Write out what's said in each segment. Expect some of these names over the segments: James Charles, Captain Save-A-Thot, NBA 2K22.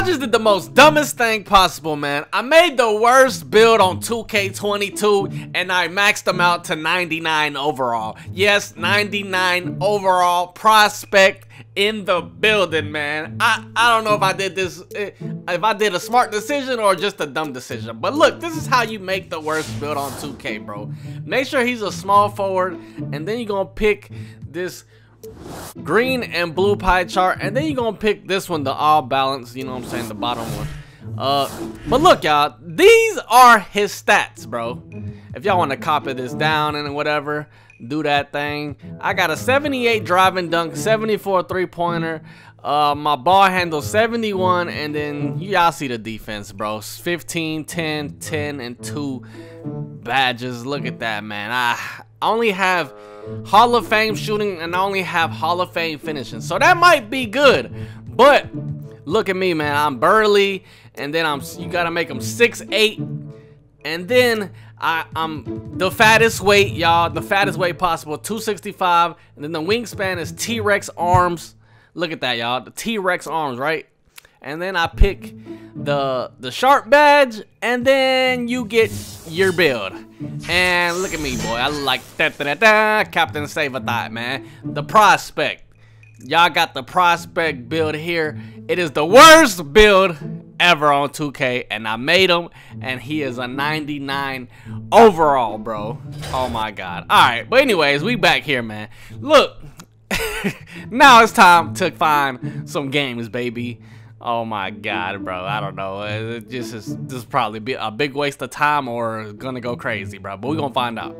I just did the most dumbest thing possible, man. I made the worst build on 2K22 and I maxed them out to 99 overall. Yes, 99 overall prospect in the building, man. I don't know if I did this, if I did a smart decision or just a dumb decision. But look, this is how you make the worst build on 2K, bro. Make sure he's a small forward, and then you're gonna pick this green and blue pie chart, and then you're gonna pick this one, the all balance, you know what I'm saying, the bottom one. But look, y'all, these are his stats, bro. If y'all want to copy this down and whatever, do that thing. I got a 78 driving dunk, 74 three-pointer, my ball handle 71, and then y'all see the defense, bro. 15, 10, 10, and 2 badges. Look at that, man. I only have Hall of Fame shooting and I only have Hall of Fame finishing, so that might be good, but look at me, man. I'm burly, and then you gotta make him 6'8", and then I'm the fattest weight, y'all, the fattest weight possible, 265, and then the wingspan is T-Rex arms. Look at that, y'all, the T-Rex arms, right? And then I pick the sharp badge, and then you get your build. And look at me, boy. I like that, Captain Save-A-Thot, man. The prospect. Y'all got the prospect build here. It is the worst build ever on 2K, and I made him, and he is a 99 overall, bro. Oh, my God. All right, but anyways, we back here, man. Look, now it's time to find some games, baby. Oh my God, bro, I don't know. It just is, this is probably be a big waste of time or gonna go crazy, bro, but we're gonna find out.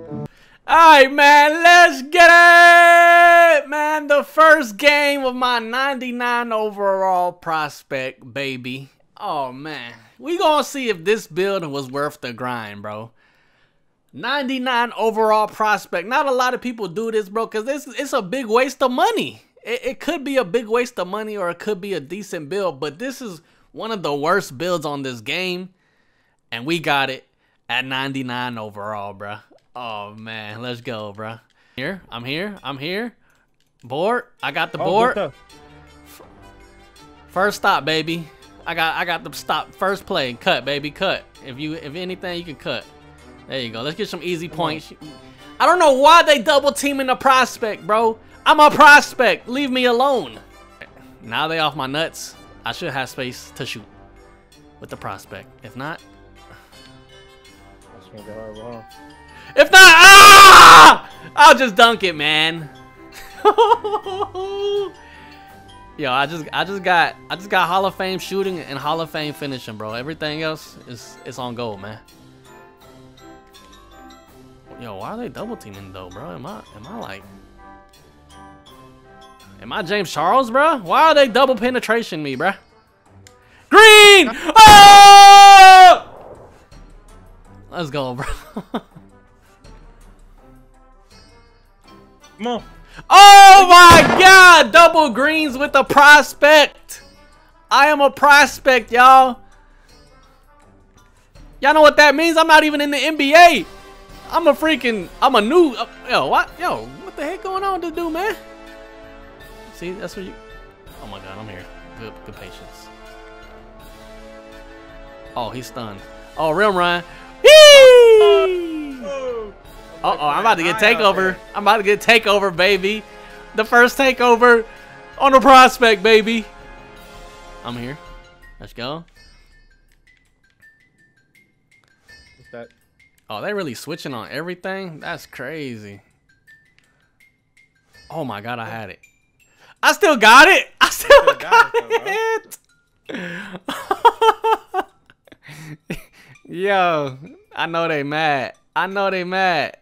Alright, man, let's get it, man. The first game of my 99 overall prospect, baby. Oh man, we gonna see if this build was worth the grind, bro. 99 overall prospect. Not a lot of people do this, bro, because it's a big waste of money. It could be a big waste of money, or it could be a decent build, but this is one of the worst builds on this game, and we got it at 99 overall, bruh. Oh, man. Let's go, bruh. Here. I'm here. I'm here. Board. I got the board. First stop, baby. I got the stop. First play. Cut, baby. Cut. If anything, you can cut. There you go. Let's get some easy points. I don't know why they double teaming the prospect, bro. I'm a prospect. Leave me alone. Now they off my nuts. I should have space to shoot with the prospect. If not, ah! I'll just dunk it, man. Yo, I just got Hall of Fame shooting and Hall of Fame finishing, bro. Everything else is on goal, man. Yo, why are they double teaming though, bro? Am I like? Am I James Charles, bro? Why are they double penetration me, bro? Green! Oh! Let's go, bro. Come on. Oh my God! Double greens with a prospect. I am a prospect, y'all. Y'all know what that means? I'm not even in the NBA. I'm a new. Yo, what the heck going on with this dude, man? See, that's what you... Oh my God, I'm here. Good patience. Oh, he's stunned. Oh, rim run. Uh-oh, I'm about to get takeover. I'm about to get takeover, baby. The first takeover on the prospect, baby. I'm here. Let's go. What's that? Oh, they really switching on everything? That's crazy. Oh my God, I had it. I still got it. I still got it. Yo, I know they mad. I know they mad.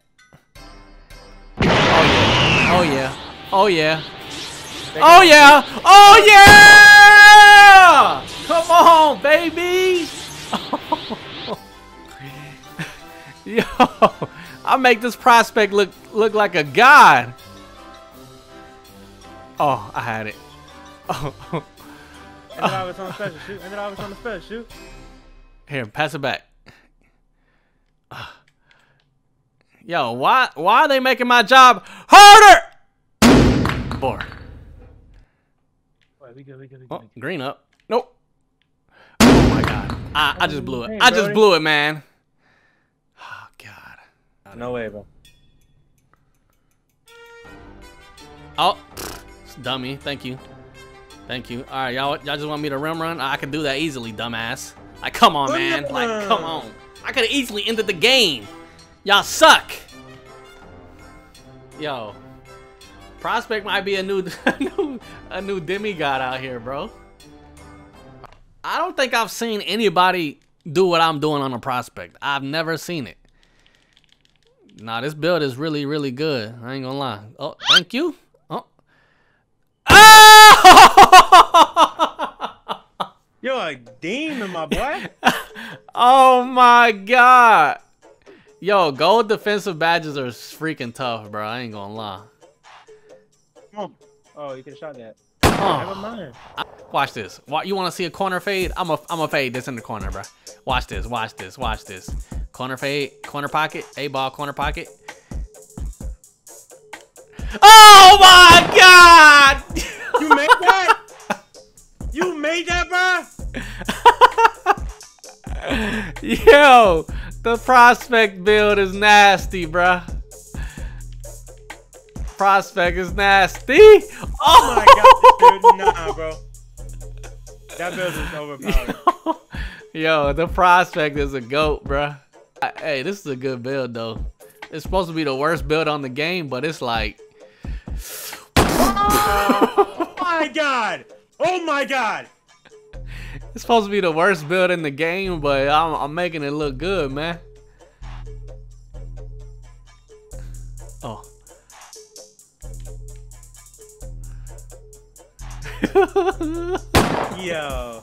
Oh yeah. Oh yeah. Oh yeah. Oh yeah. Oh yeah. Come on, baby. Yo, I make this prospect look like a god. Oh, I had it. Oh. And then I was on the special shoot. And then I was on the special shoot. Here, pass it back. Yo, why are they making my job harder? Board. Wait, we good, we good, we good. Oh, green up. Nope. I just blew it. I just blew it, man. Oh, God. No way, bro. Oh, dummy. Thank you. Thank you. All right, y'all just want me to rim run? I can do that easily, dumbass. Like, come on, man. Like, come on. I could have easily ended the game. Y'all suck. Yo. Prospect might be a new demigod out here, bro. I don't think I've seen anybody do what I'm doing on a prospect. I've never seen it. Nah, this build is really, really good. I ain't gonna lie. Oh, thank you. Oh. Oh! You're a demon, my boy. Oh my God. Yo, gold defensive badges are freaking tough, bro. I ain't gonna lie. Oh, you could have shot that. Oh. Never mind. Watch this. You want to see a corner fade? I'm a fade this in the corner, bro. Watch this. Watch this. Watch this. Corner fade. Corner pocket. A ball. Corner pocket. Oh my God! You made that? You made that, bro? Yo, the prospect build is nasty, bro. Prospect is nasty. Oh, my God, dude. Nah, bro. That build is overpowered. Yo, the prospect is a goat, bro. Hey, this is a good build, though. It's supposed to be the worst build on the game, but it's like... Oh, my God. Oh, my God. It's supposed to be the worst build in the game, but I'm making it look good, man. Oh. Yo,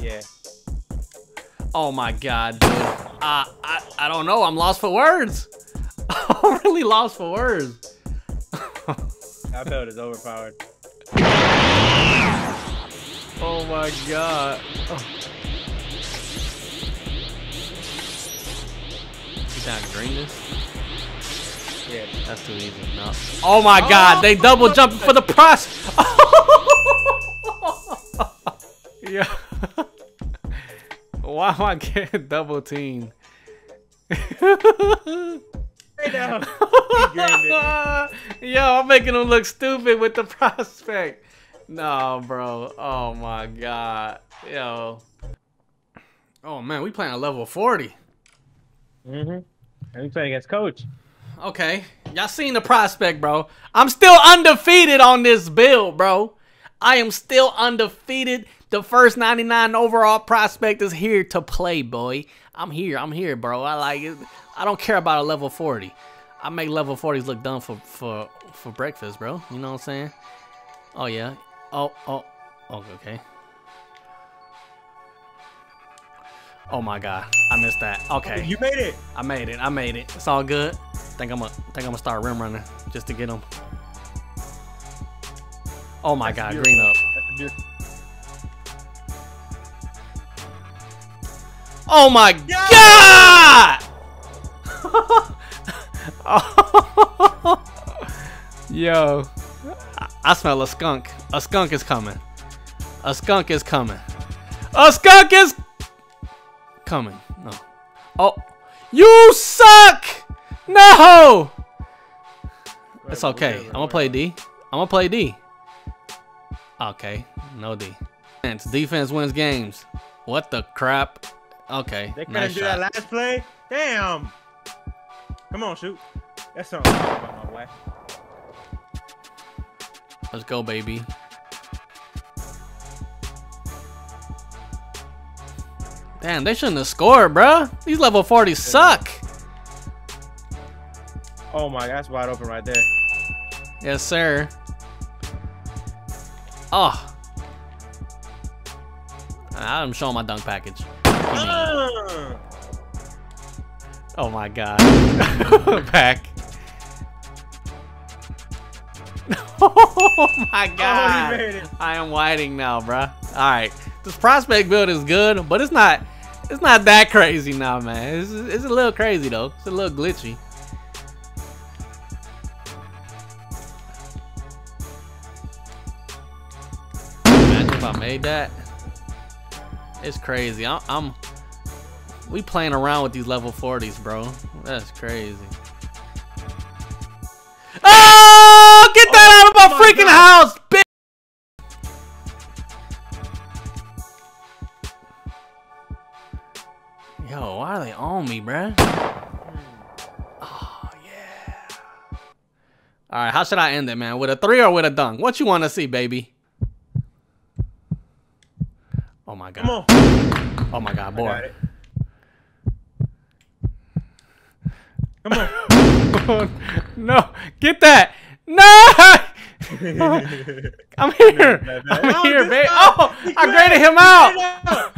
yeah. Oh my God, dude. I don't know. I'm lost for words. I'm really lost for words. That build is overpowered. Oh my God. Oh. You down green this? Yeah. That's too easy. No. Oh my God, they double jumping for the prize. Yeah. Why am I getting double teamed? Yo, I'm making him look stupid with the prospect. No, bro. Oh my God. Yo. Oh man, we playing a level 40. Mhm. And we playing against Coach. Okay. Y'all seen the prospect, bro. I'm still undefeated on this build, bro. I am still undefeated. The first 99 overall prospect is here to play, boy. I'm here, bro. I like it. I don't care about a level 40. I make level 40s look dumb for breakfast, bro. You know what I'm saying? Oh yeah. Oh, okay. Oh my God, I missed that. Okay. You made it. I made it. It's all good. I think I'm gonna start rim running just to get him. Oh my God, green up. Oh my God! Yo, I smell a skunk. A skunk is coming. A skunk is coming. A skunk is coming. No. Oh, you suck! No! It's okay. I'm gonna play D. Okay, no D. Defense wins games. What the crap? Okay, they couldn't do that last play. Damn. Come on, shoot. That's something about my wife. Let's go, baby. Damn, they shouldn't have scored, bro. These level 40s suck. Oh my, that's wide open right there. Yes, sir. Oh. I'm showing my dunk package. Oh my God. Back. Oh my God. Oh, you made it. I am whiting now, bruh. Alright. This prospect build is good, but it's not that crazy now, man. It's a little crazy though. It's a little glitchy. Imagine if I made that. It's crazy. We playing around with these level 40s, bro. That's crazy. Oh, get that out of my freaking house, bitch! Yo, why are they on me, bruh? Oh, yeah. All right, how should I end it, man? With a three or with a dunk? What you want to see, baby? Oh, my God. Oh, my God, boy. Come on. No. Get that. No. I'm here. I'm here, baby. Oh, I graded him out.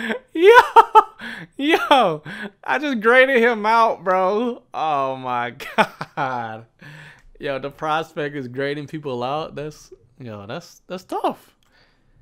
Oh. Yo. I just graded him out, bro. Oh, my God. Yo, the prospect is grading people out. That's tough.